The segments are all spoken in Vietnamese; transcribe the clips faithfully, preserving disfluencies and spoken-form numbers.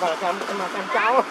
Và làm mà làm cháu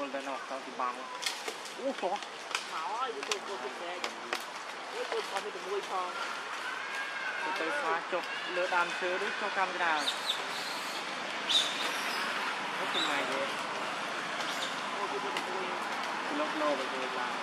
vuol bene tanto di mano. Oh so. How are you so good there? You could come with the boy car. Cái pha chọc lỡ đàn sớ đấy cho camera. Nó cùng mày rồi. Lóc lô vào rồi là